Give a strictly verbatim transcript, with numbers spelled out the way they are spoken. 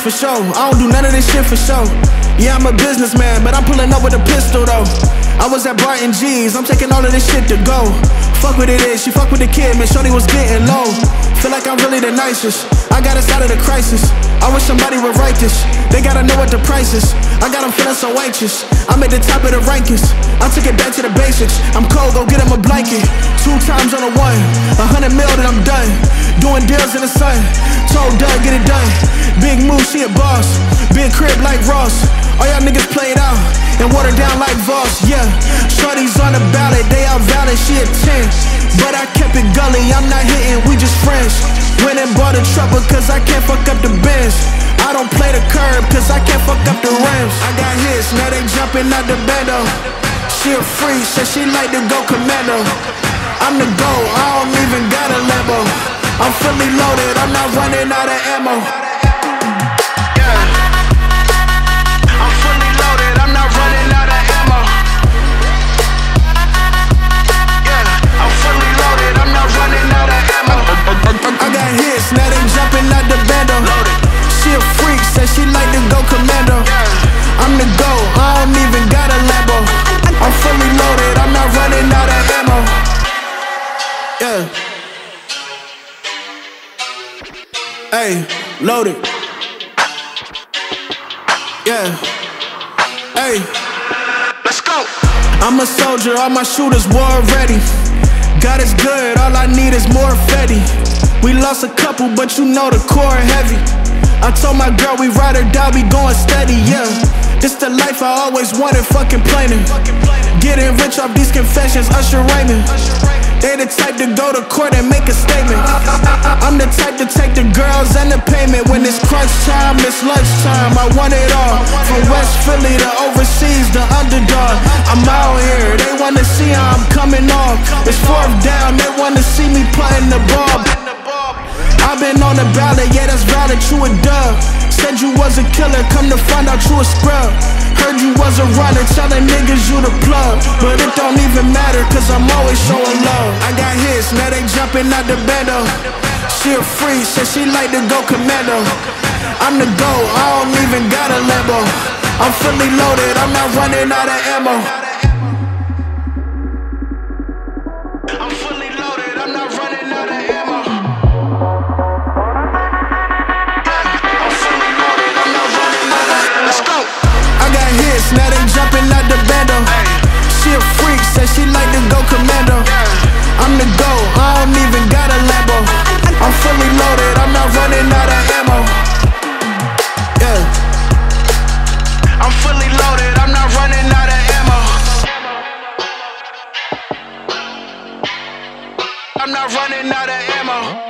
For show, I don't do none of this shit for show. Yeah, I'm a businessman, but I'm pulling up with a pistol though. I was at Barton G's, I'm taking all of this shit to go. Fuck with it is, she fuck with the kid, man, shorty was getting low. Feel like I'm really the nicest, I got us out of the crisis. I wish somebody would write this, they gotta know what the price is. I got them feeling so anxious, I'm at the top of the rankings. I took it back to the basics, I'm cold, go get him a blanket. Two times on a one, a hundred mil and I'm done. Doing deals in the sun, told Doug, get it done. Big move, she a boss. Big crib like Ross. All y'all niggas played out and watered down like Voss. Yeah, shorties on the ballot, they all valid. She a ten, but I kept it gully. I'm not hitting, we just friends. Went and bought a trouble, cause I can't fuck up the Benz. I don't play the curb, cause I can't fuck up the rims. I got hits, now they jumping out the bando. She a freak, said she like to go commando. I'm the GOAT, I don't even got a Lambo. I'm fully loaded, I'm not running out of ammo. Hey, loaded. Yeah. Hey, let's go. I'm a soldier, all my shooters war ready. God is good, all I need is more Fetty. We lost a couple, but you know the core heavy. I told my girl we ride or die, we going steady, yeah. This the life I always wanted, fucking plainin'. Getting rich off these confessions, Usher Raymond. They the type to go to court and make a statement. I'm the type to take the girls and the payment. When it's crunch time, it's lunchtime. I want it all. From West Philly to overseas, the underdog. I'm out here, they wanna see how I'm coming off. It's fourth down, they wanna see me plotting the ball. I've been on the ballot, yeah, that's valid, you a dub. Said you was a killer, come to find out you a scrub. Heard you was a runner, telling niggas you the plug. But it don't even matter, cause I'm always showing love. I got hits, now they jumping out the bando. She a freak, said she like to go commando. I'm the GOAT, I don't even got a Lambo. I'm fully loaded, I'm not running out of ammo. I'm fully loaded, I'm not running out of ammo. I'm fully loaded, I'm not running out of ammo. Let's go. I got hits, now they jumping out the bando. She a freak, said she like to go commando. I'm the GOAT, I don't even got a Lambo. I'm fully loaded, I'm not running out of ammo. Yeah. I'm fully loaded, I'm not running out of ammo. I'm not running out of ammo.